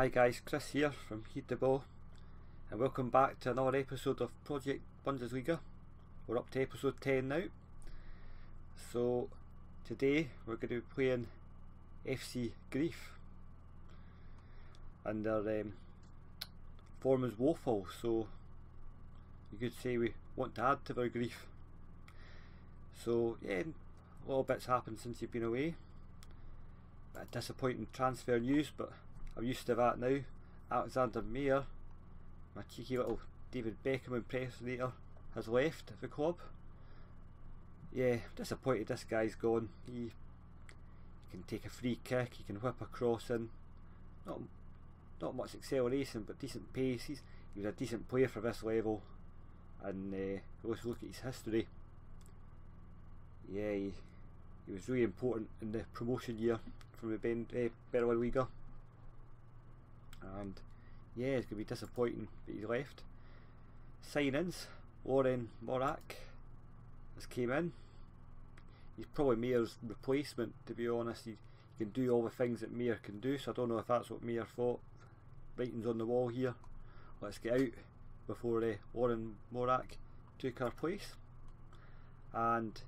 Hi guys, Chris here from Heid the Baw, and welcome back to another episode of Project Bundesliga. We're up to episode 10 now. So today we're going to be playing FC Grief, and their form is woeful, so you could say we want to add to our grief. So yeah, a lot of bits happened since you've been away. A bit disappointing transfer news, but I'm used to that now. Alexander Meir, my cheeky little David Beckham impersonator, has left the club. Yeah, I'm disappointed this guy's gone. He can take a free kick, he can whip a cross in. Not much acceleration, but decent pace. He was a decent player for this level. And let's look at his history. Yeah, he was really important in the promotion year from the Berlin-Liga. And yeah, it's going to be disappointing that he's left. Sign-ins, Warren Morak has came in. He's probably Meir's replacement, to be honest. He can do all the things that Meir can do, so I don't know if that's what Meir thought. Writing's on the wall here. Let's get out before Warren Morak took our place. And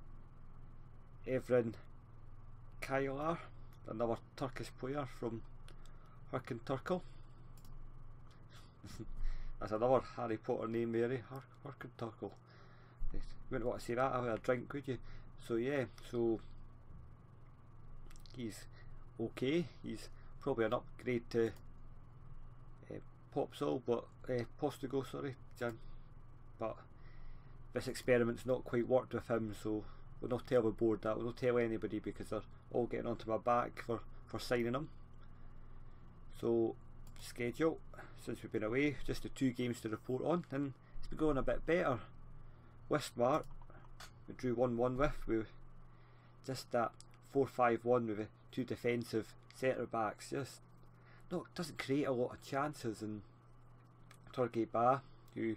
Evren Kailar, another Turkish player from Hurricane Turkle. That's another Harry Potter name, Mary. Hurricane Turkle. You wouldn't want to see that over a drink, would you? So yeah, so he's okay. He's probably an upgrade to Popsol, but Postigo, sorry, Jan. But this experiment's not quite worked with him, so we'll not tell the board that. We'll not tell anybody because they're all getting onto my back for signing him. So schedule, since we've been away, just the two games to report on, and it's been going a bit better. Wismar, we drew 1-1 with just that 4-5-1 with the two defensive centre backs. Just doesn't create a lot of chances, and Turgay Ba, who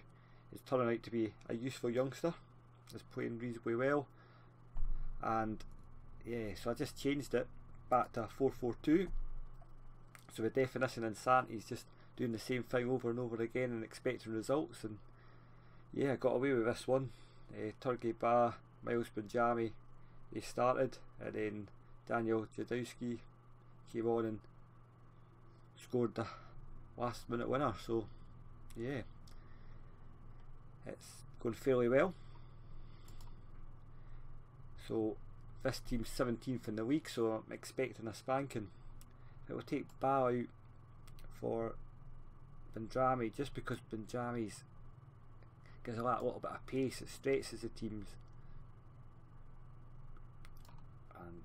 is turning out to be a useful youngster, is playing reasonably well. And yeah, so I just changed it back to 4-4-2. So the definition of insanity is just doing the same thing over and over again and expecting results. And yeah, I got away with this one. Turgay Ba, Miles Bunjami, they started, and then Daniel Jadowski came on and scored the last minute winner. So yeah, it's going fairly well. So this team's 17th in the league, so I'm expecting a spanking. It will take Ba out for Benjamin, just because Benjamin's gives a little bit of pace. It stretches the teams, and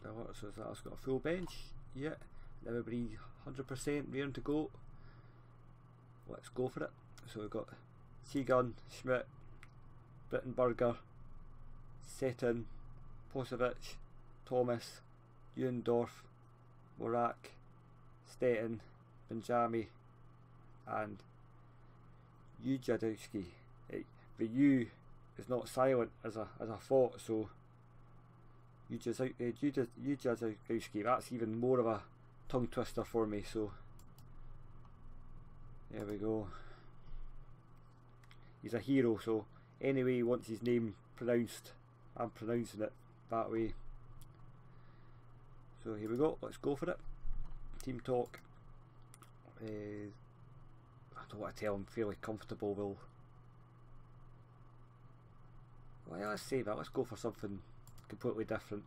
so that's got a full bench. Yeah, everybody 100% ready to go. Let's go for it. So we've got Seagun Schmidt, Brittenberger, Seton Posevich, Thomas Eundorf, Morak, Stettin, Benjamin, and Yudjadowski. The U is not silent as I thought, so Yudjadowski, that's even more of a tongue twister for me. So there we go. He's a hero, so anyway, he wants his name pronounced, I'm pronouncing it that way. So here we go, let's go for it. Team talk. I don't want to tell him fairly comfortable, though. Well, let's save it, let's go for something completely different.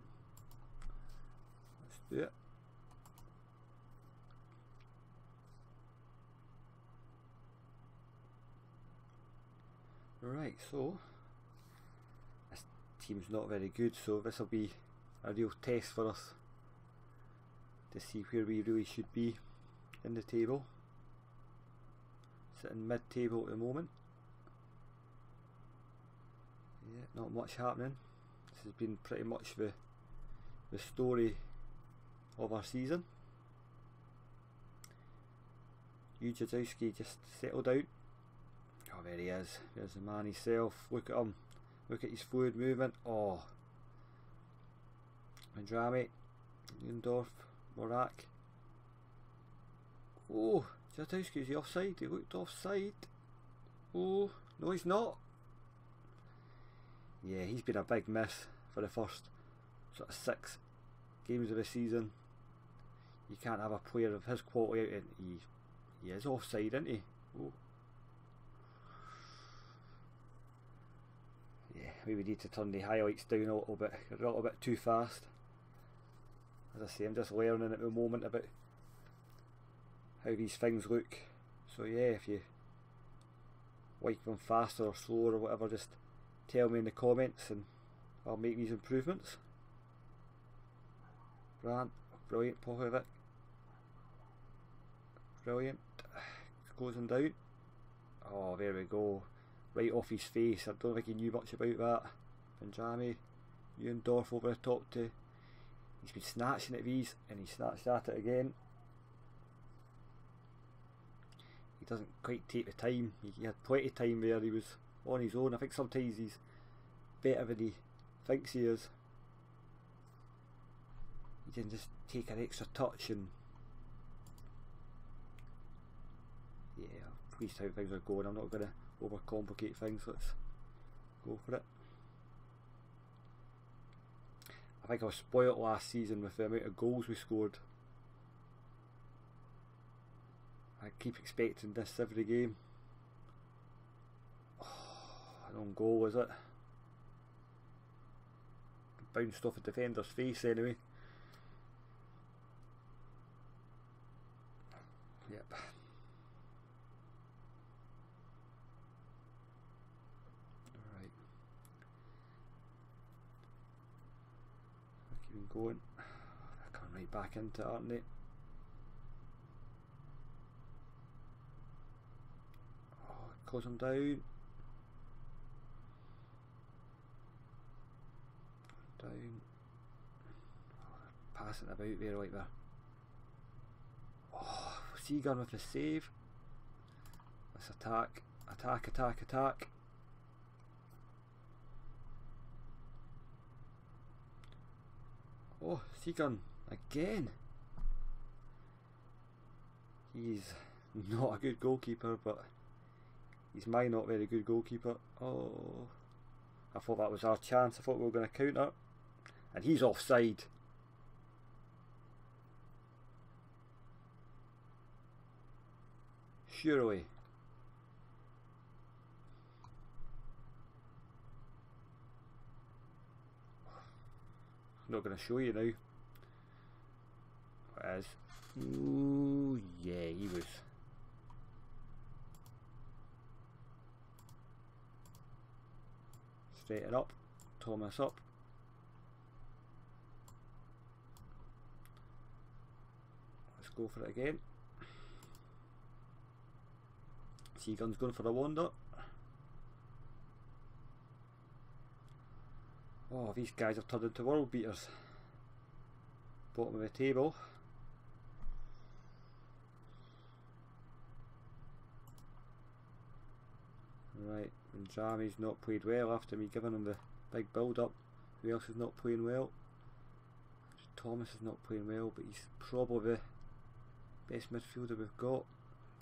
Let's do it. Right, so this team's not very good, so this will be a real test for us to see where we really should be in the table. Sitting mid-table at the moment. Yeah, not much happening. This has been pretty much the story of our season. Yudjadowski just settled out. Oh, there he is. There's the man himself. Look at him. Look at his fluid movement. Oh. Benjamin, Eundorf, Morak, Oh, Jadowski, is he offside? He looked offside. Oh, no he's not. Yeah, he's been a big miss for the first sort of 6 games of the season. You can't have a player of his quality out, and he is offside, isn't he? Oh. Yeah, maybe we need to turn the highlights down a little bit. A little bit too fast. As I say, I'm just learning at the moment about how these things look. So yeah, if you like them faster or slower or whatever, just tell me in the comments and I'll make these improvements. Brandt, brilliant, Popovic. Brilliant. Closing down. Oh, there we go. Right off his face. I don't think he knew much about that. Benjamin, Eundorf over the top to. He's been snatching at these and he snatched at it again. He doesn't quite take the time. He had plenty of time there. He was on his own. I think sometimes he's better than he thinks he is. He didn't just take an extra touch and yeah, I'm pleased how things are going. I'm not going to overcomplicate things. Let's go for it. I think I was spoilt last season with the amount of goals we scored. I keep expecting this every game. Oh, an own goal, is it? Bounced off a defender's face anyway. Yep. Alright. Keep them going. They're coming right back into it, aren't they? Oh, close them down. Down. Oh, they're passing about there like that. Oh, Seagun with the save. Let's attack. Attack, attack, attack. Oh, Seagun again. He's not a good goalkeeper, but he's my not very good goalkeeper. Oh, I thought that was our chance. I thought we were going to counter. And he's offside. Surely. I'm not going to show you now. As ooh, yeah, he was. Straighten up. Thomas up. Let's go for it again. Seagun's going for a wander. Oh, these guys have turned into world beaters. Bottom of the table. Right, and Jami's not played well after me giving him the big build up. Who else is not playing well? Thomas is not playing well, but he's probably the best midfielder we've got.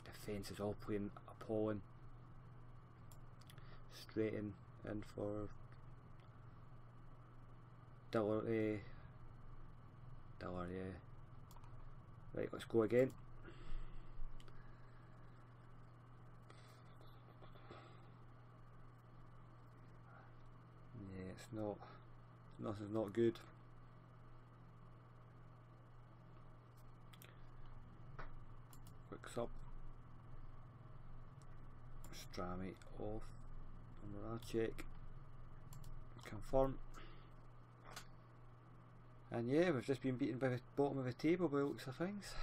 Defence is all playing appalling. Straight in for Diller, yeah. Right, let's go again. Yeah, it's not. Nothing's not good. Quick sub. Strami off. Morak check. Confirm. And yeah, we've just been beaten by the bottom of the table by the looks of things.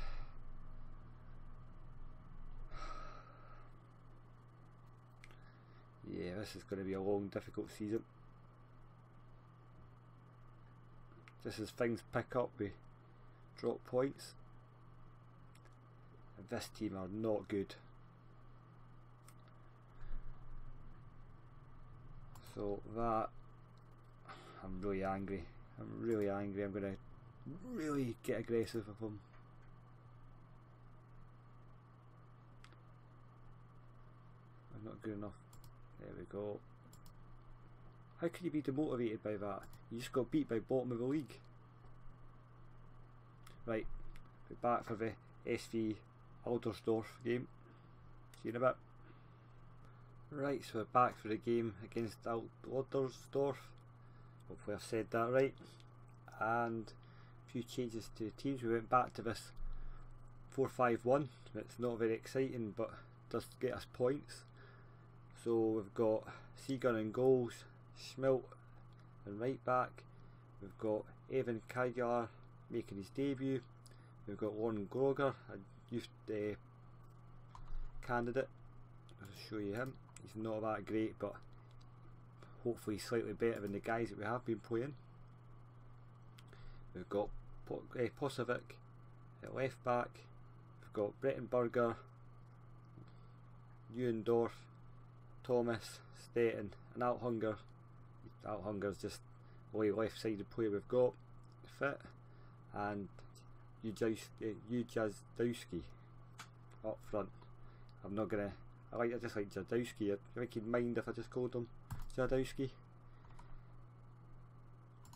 Yeah, this is going to be a long, difficult season. Just as things pick up, we drop points. And this team are not good. So that, I'm really angry. I'm going to really get aggressive with them. not good enough. There we go. How can you be demotivated by that? You just got beat by bottom of the league. Right, we're back for the SV Altersdorf game. See you in a bit. Right, so we're back for the game against Altersdorf. Hopefully I've said that right. And a few changes to the teams. We went back to this 4-5-1. It's not very exciting, but does get us points. So we've got Seagun in goals, Schmidt and right back. We've got Evan Kagar making his debut. We've got Lauren Grogan, a youth candidate. I'll show you him. He's not that great, but hopefully he's slightly better than the guys that we have been playing. We've got Posevich at left back. We've got Brittenberger, Eundorf, Thomas, Stettin and Althunger. Althunger's just the only left sided player we've got fit, and Yudjadowski up front. I'm not gonna, I just like Jadowski. I think he'd mind if I just called him Jadowski.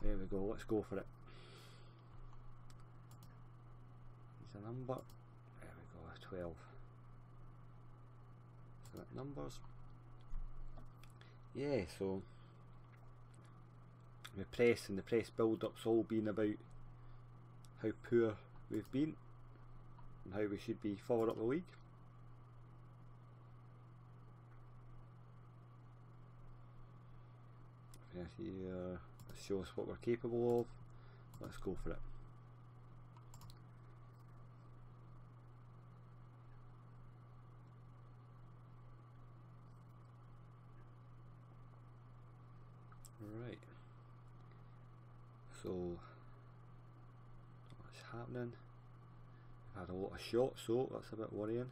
There we go, let's go for it. There's a number, there we go, 12. So that numbers. Yeah, so the press and the press build-up's all been about how poor we've been and how we should be further up the league. Here, let's show us what we're capable of. Let's go for it. Right. So what's happening? I've had a lot of shots, so that's a bit worrying.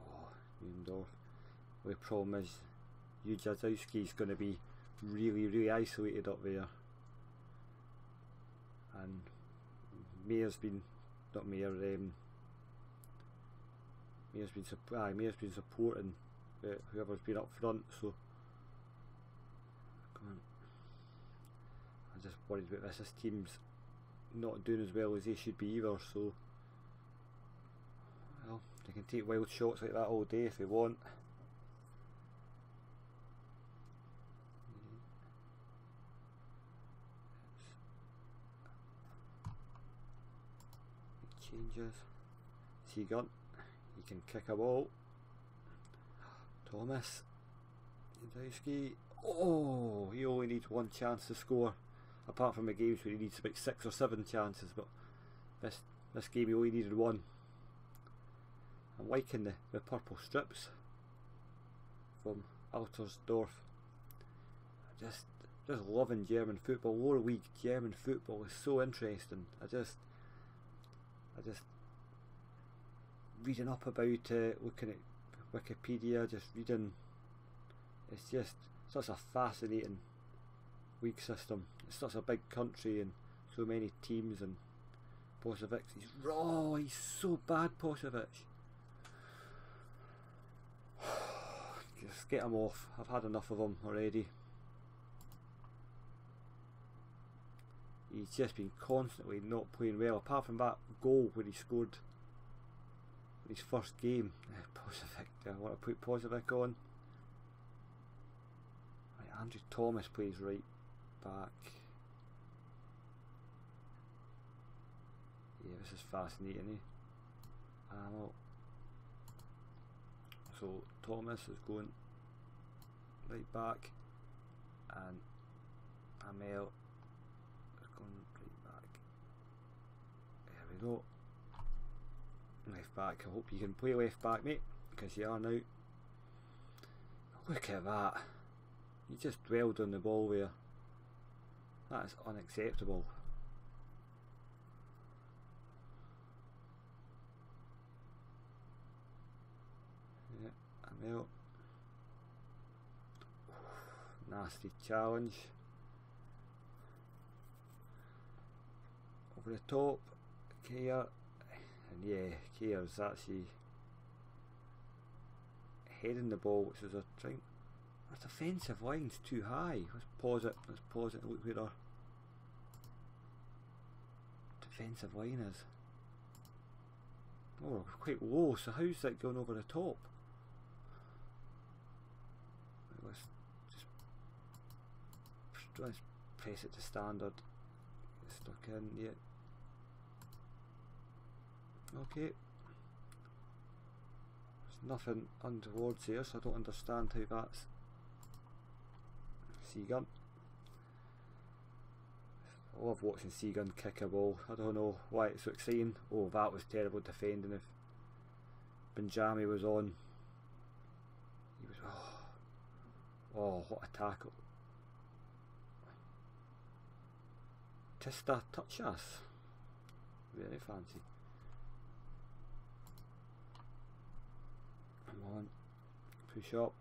Oh, Eundorf. The problem is Yudjadowski's going to be really isolated up there, and Meir's been supporting whoever's been up front, so come on. I'm just worried about this. This team's not doing as well as they should be either, so well, they can take wild shots like that all day if they want. Changes. Seagun, he can kick a ball. Thomas Eundorf. Oh, he only needs one chance to score, apart from the games where he needs about 6 or 7 chances, but this game he only needed one. I'm liking the purple strips from Altersdorf. Just loving German football. Lower league German football is so interesting. I just reading up about it, looking at Wikipedia, just reading. It's just such a fascinating league system. It's such a big country and so many teams. And Posevich, he's raw. He's so bad, Posevich. Just get him off. I've had enough of him already. He's just been constantly not playing well, apart from that goal where he scored in his first game. Posevich, I want to put Posevich on. Right, Andrew Thomas plays right back. Yeah, this is fascinating, eh? So Thomas is going right back, and Amel right back. There we go. Left back. I hope you can play left back, mate, because you are now. Look at that. You just dwelled on the ball there. That is unacceptable. Yeah, I'm out. Nasty challenge. Over the top, Kagar, and yeah, Kagar's actually heading the ball, which is a thing. That offensive line's too high. Let's pause it and look where our defensive line is. Oh, quite low, so how's that going over the top? Let's press it to standard. Get stuck in, yeah. Okay. There's nothing untowards there, so I don't understand how that's Seagun. I love watching Seagun kick a ball. I don't know why it's so exciting. Oh, that was terrible defending. If Bunjami was on, he was. Oh, what a tackle! Tista touch us. Very fancy. Come on, push up.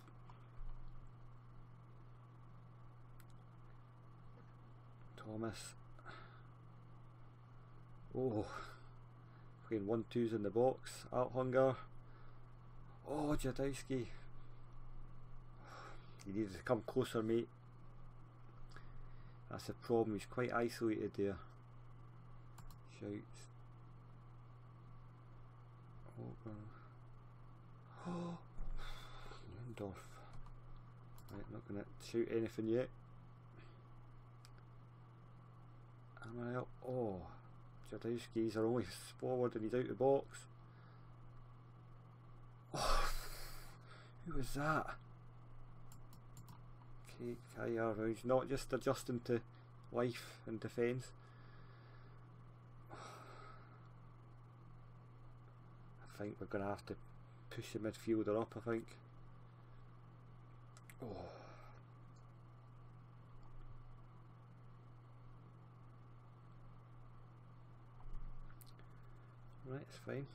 Thomas. Oh, playing 1-2s in the box. Althunger. Oh, Jadowski. He needed to come closer, mate. That's the problem. He's quite isolated there. Shouts. Oh, Eundorf. Right, not gonna shoot anything yet. Am I up? Oh, Jadowski's are only forward and he's out the box. Oh, who was that? Okay, Kagar, who's not just adjusting to life and defence. I think we're going to have to push the midfielder up, I think. Oh. Right, it's fine.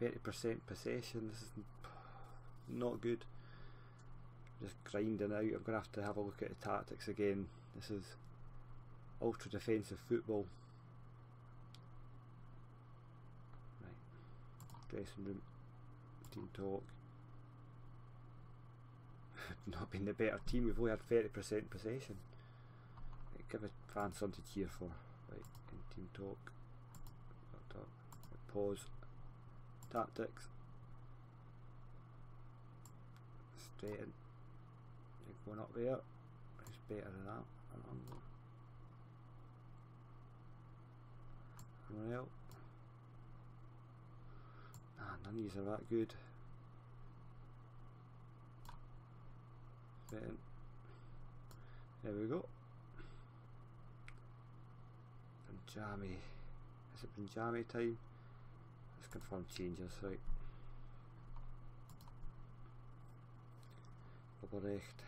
30% possession, this is not good. Just grinding out. I'm going to have a look at the tactics again. This is ultra defensive football. Right, dressing room, team talk. Not been the better team, we've only had 30% possession. Right, give a fan something to cheer for. Right, in team talk. Pause. Tactics. Straighten. They're going up there. It's better than that. Anyone else? Nah, none of these are that good. Straighten. There we go. Bunjami. Is it Bunjami time? Let's confirm changes, right. Überrecht.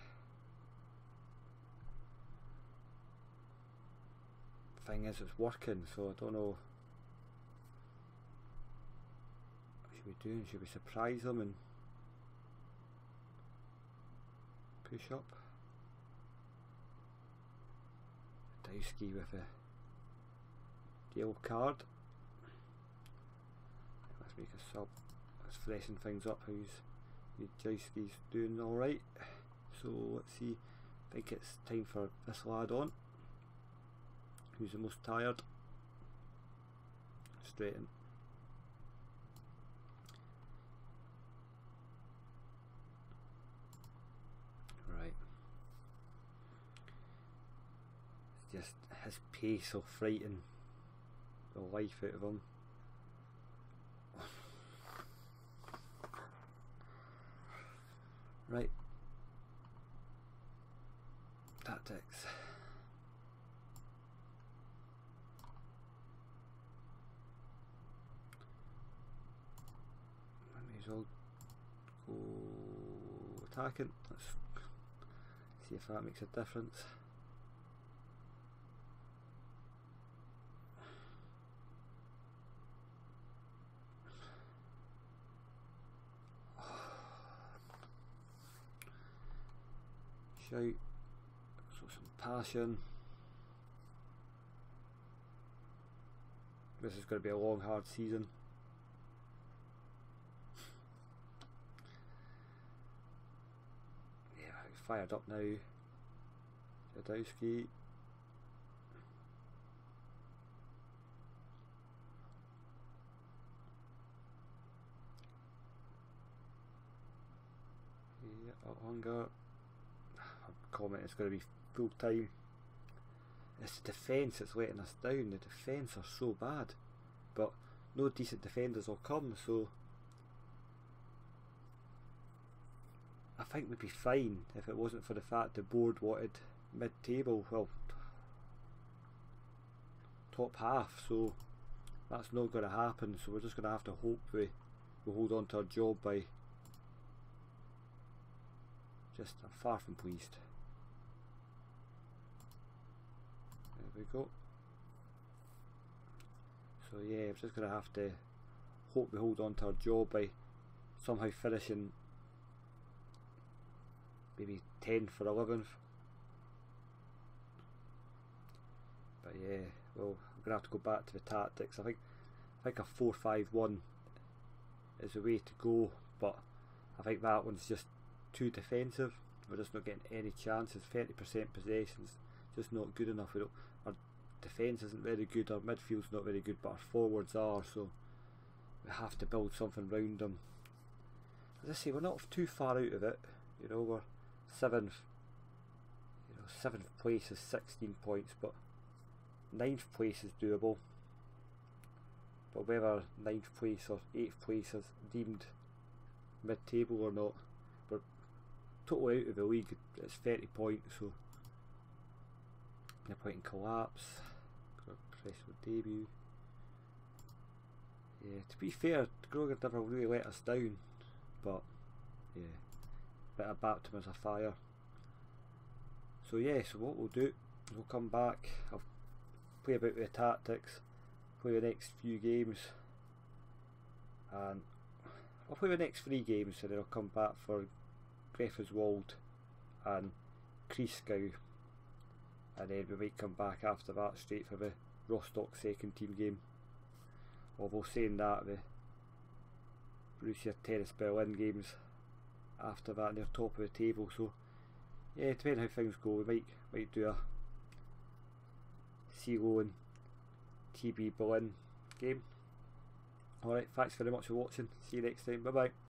Thing is, it's working, so I don't know. What should we do? Should we surprise them and push up? Jadowski with a yellow card. Let's make a sub. Let's freshen things up. How's Yudjadowski's doing? All right. So let's see. I think it's time for this lad on. Who's the most tired? Straighten. Right. It's just his pace will frighten the life out of him. Right. Tactics. I may as well go attacking. Let's see if that makes a difference. Shout, so some passion. This is going to be a long, hard season. fired up now. Jadowski. Yeah, Althunger. I'll comment, it's going to be full time. It's the defence that's letting us down. The defence are so bad, but no decent defenders will come, so I think we'd be fine if it wasn't for the fact the board wanted mid-table, well, top half, so that's not going to happen, so we're just going to have to hope we hold on to our job by just, I'm far from pleased. There we go. So yeah, we're just going to have to hope we hold on to our job by somehow finishing maybe 10th or 11th. But yeah, well, I'm going to have to go back to the tactics. I think a 4-5-1 is the way to go, but I think that one's just too defensive. We're just not getting any chances. 30% possessions, just not good enough. We don't, our defence isn't very good, our midfield's not very good, but our forwards are, so we have to build something round them. As I say, we're not too far out of it, you know, we're 7th, you know, 7th place is 16 points, but 9th place is doable, but whether 9th place or 8th place is deemed mid-table or not, we're totally out of the league, it's 30 points, so no point in collapse. Press the debut. Yeah, to be fair, Grogan never really let us down, but yeah, bit of baptism as a fire. So yeah, so what we'll do is we'll come back, I'll play about with the tactics, play the next few games, and I'll play the next 3 games, and then I'll come back for Greifswald and Kreisgau, and then we might come back after that straight for the Rostock second team game. Although saying that, the Borussia Tennis Berlin games after that, and they're top of the table, so yeah, depending how things go, we might do a CeeLo and TB Berlin game. Alright, thanks very much for watching, see you next time, bye bye.